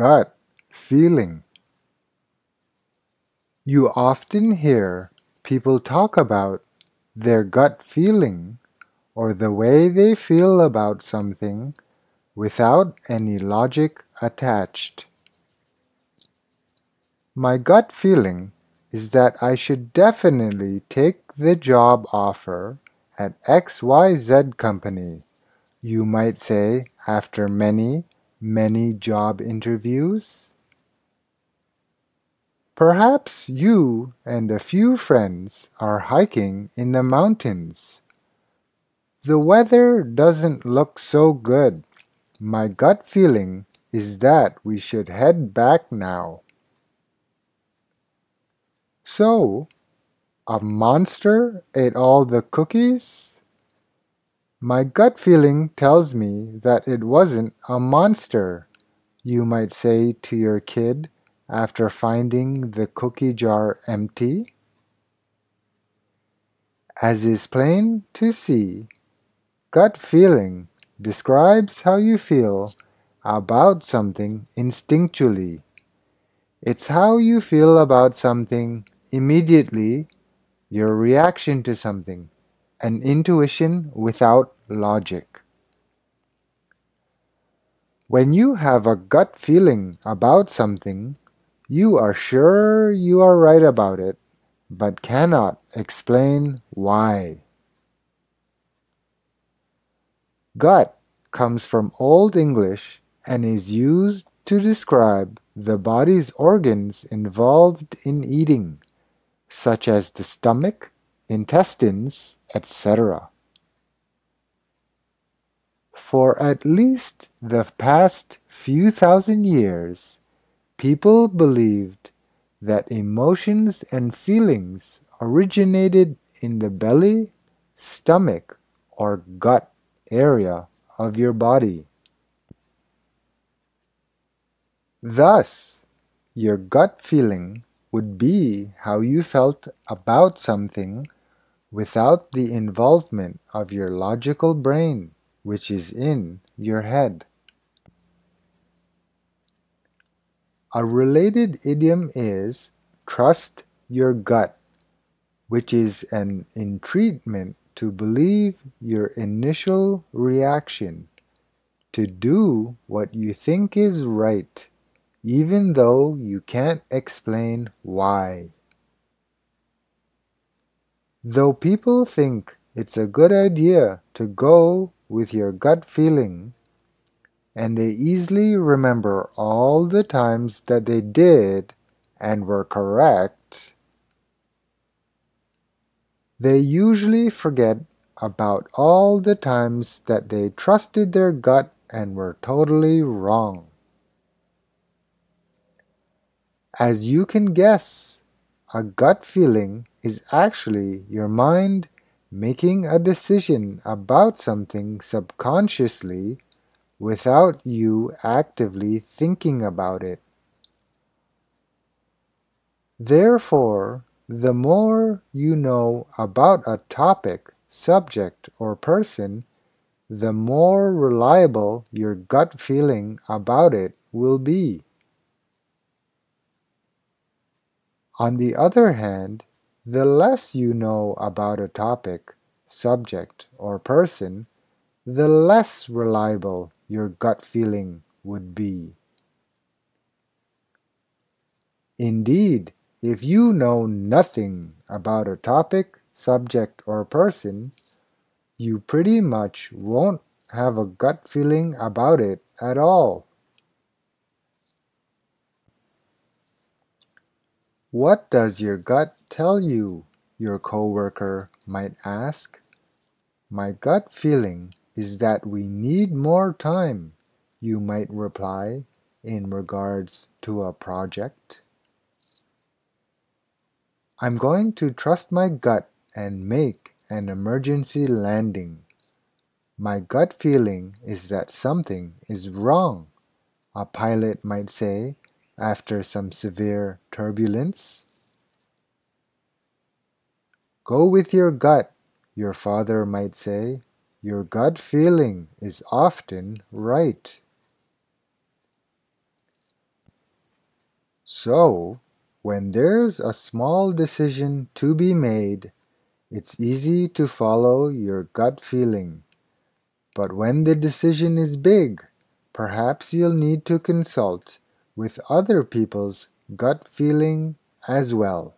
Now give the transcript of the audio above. gut feeling. You often hear people talk about their gut feeling or the way they feel about something without any logic attached. My gut feeling is that I should definitely take the job offer at XYZ Company, you might say after many, many job interviews. Perhaps you and a few friends are hiking in the mountains. The weather doesn't look so good. My gut feeling is that we should head back now. So, a monster ate all the cookies? My gut feeling tells me that it wasn't a monster, you might say to your kid after finding the cookie jar empty. As is plain to see, gut feeling describes how you feel about something instinctually. It's how you feel about something immediately, your reaction to something, an intuition without logic. When you have a gut feeling about something, you are sure you are right about it, but cannot explain why. Gut comes from Old English and is used to describe the body's organs involved in eating, such as the stomach, intestines, etc. For at least the past few thousand years, people believed that emotions and feelings originated in the belly, stomach, or gut area of your body. Thus, your gut feeling would be how you felt about something without the involvement of your logical brain, which is in your head. A related idiom is trust your gut, which is an entreatment to believe your initial reaction, to do what you think is right, even though you can't explain why. Though people think it's a good idea to go with your gut feeling, and they easily remember all the times that they did and were correct, they usually forget about all the times that they trusted their gut and were totally wrong. As you can guess, a gut feeling is actually your mind making a decision about something subconsciously without you actively thinking about it. Therefore, the more you know about a topic, subject, or person, the more reliable your gut feeling about it will be. On the other hand, the less you know about a topic, subject, or person, the less reliable your gut feeling would be. Indeed, if you know nothing about a topic, subject, or person, you pretty much won't have a gut feeling about it at all. What does your gut tell you? Your coworker might ask. My gut feeling is that we need more time, you might reply in regards to a project. I'm going to trust my gut and make an emergency landing. My gut feeling is that something is wrong, a pilot might say, after some severe turbulence. Go with your gut, your father might say. Your gut feeling is often right. So, when there's a small decision to be made, it's easy to follow your gut feeling. But when the decision is big, perhaps you'll need to consult with other people's gut feeling as well.